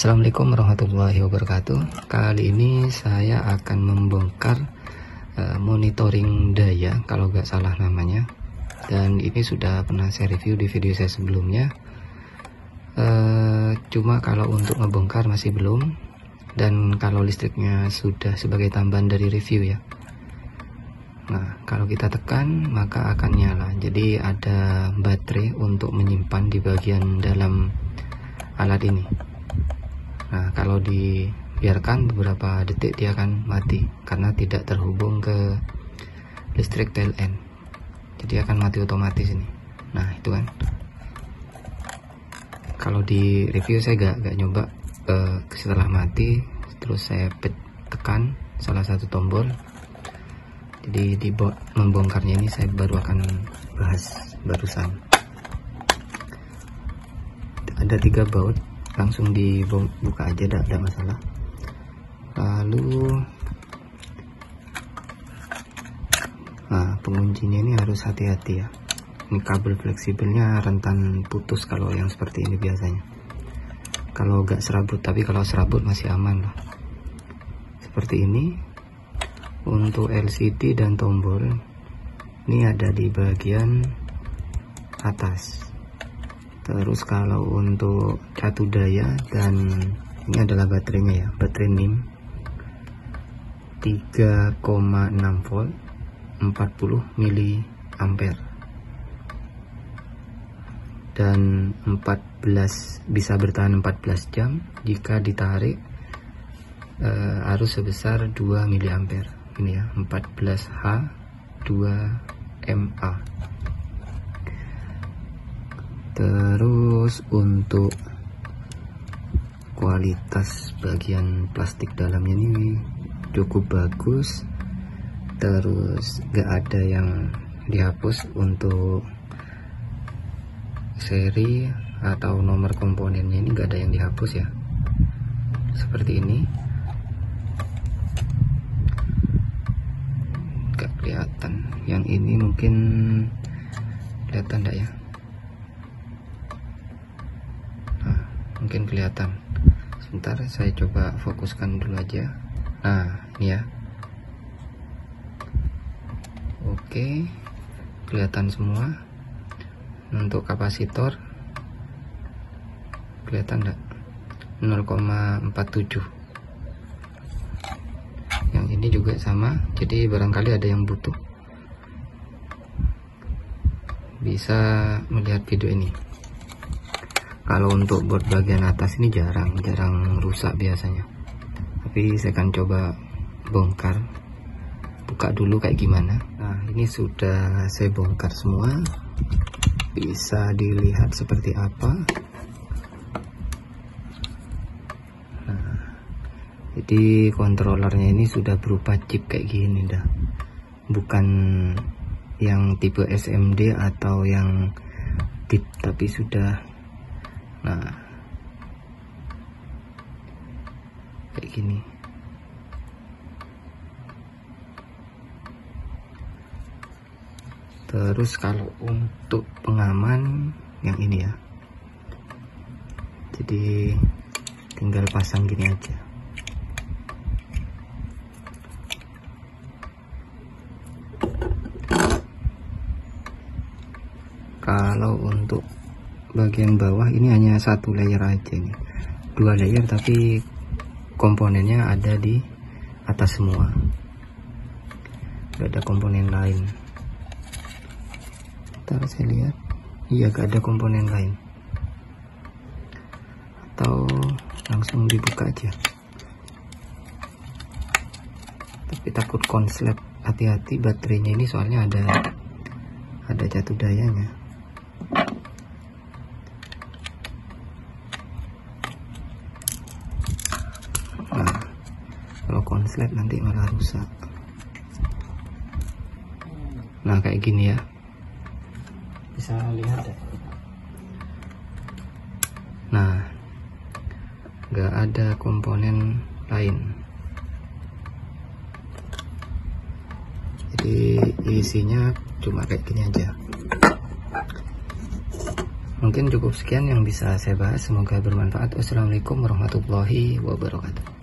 Assalamualaikum warahmatullahi wabarakatuh. Kali ini saya akan membongkar monitoring daya, kalau nggak salah namanya. Dan ini sudah pernah saya review di video saya sebelumnya. Cuma kalau untuk ngebongkar masih belum. Dan kalau listriknya sudah sebagai tambahan dari review ya. Nah, kalau kita tekan maka akan nyala. Jadi ada baterai untuk menyimpan di bagian dalam alat ini. Nah, kalau dibiarkan beberapa detik dia akan mati karena tidak terhubung ke listrik PLN. Jadi akan mati otomatis ini. Nah, itu kan. Kalau di review saya gak nyoba setelah mati, terus saya tekan salah satu tombol. Jadi di membongkarnya ini saya baru akan bahas barusan. Ada 3 baut. Langsung dibuka aja, tidak ada masalah. Lalu penguncinya ini harus hati-hati ya, ini kabel fleksibelnya rentan putus kalau yang seperti ini biasanya, kalau nggak serabut. Tapi kalau serabut masih aman lah. Seperti ini untuk LCD dan tombol ini ada di bagian atas. Terus kalau untuk catu daya, dan ini adalah baterainya ya, baterai NIM 3,6 volt 40 mA dan 14, bisa bertahan 14 jam jika ditarik arus sebesar 2 mA. Ini ya, 14H 2MA. Terus untuk kualitas bagian plastik dalamnya ini cukup bagus. Terus gak ada yang dihapus untuk seri atau nomor komponennya, ini gak ada yang dihapus ya. Seperti ini, gak kelihatan. Yang ini mungkin kelihatan gak ya? Mungkin kelihatan. Sebentar saya coba fokuskan dulu aja. Nah, ini ya. Oke, kelihatan semua. Untuk kapasitor kelihatan enggak? 0,47. Yang ini juga sama. Jadi barangkali ada yang butuh, bisa melihat video ini. Kalau untuk board bagian atas ini jarang rusak biasanya. Tapi saya akan coba bongkar, buka dulu kayak gimana. Nah, ini sudah saya bongkar semua. Bisa dilihat seperti apa. Nah, jadi kontrolernya ini sudah berupa chip kayak gini dah. Bukan yang tipe SMD atau yang deep, tapi sudah. Nah, kayak gini. Terus kalau untuk pengaman yang ini ya, jadi tinggal pasang gini aja. Kalau untuk bagian bawah ini hanya satu layer aja nih. 2 layer tapi komponennya ada di atas semua, gak ada komponen lain. Ntar saya lihat, iya gak ada komponen lain. Atau langsung dibuka aja, tapi takut konslet. Hati-hati baterainya ini, soalnya ada jatuh dayanya. Konslet nanti malah rusak. Nah, kayak gini ya, bisa lihat ya. Nah, nggak ada komponen lain. Jadi isinya cuma kayak gini aja. Mungkin cukup sekian yang bisa saya bahas, semoga bermanfaat. Wassalamualaikum warahmatullahi wabarakatuh.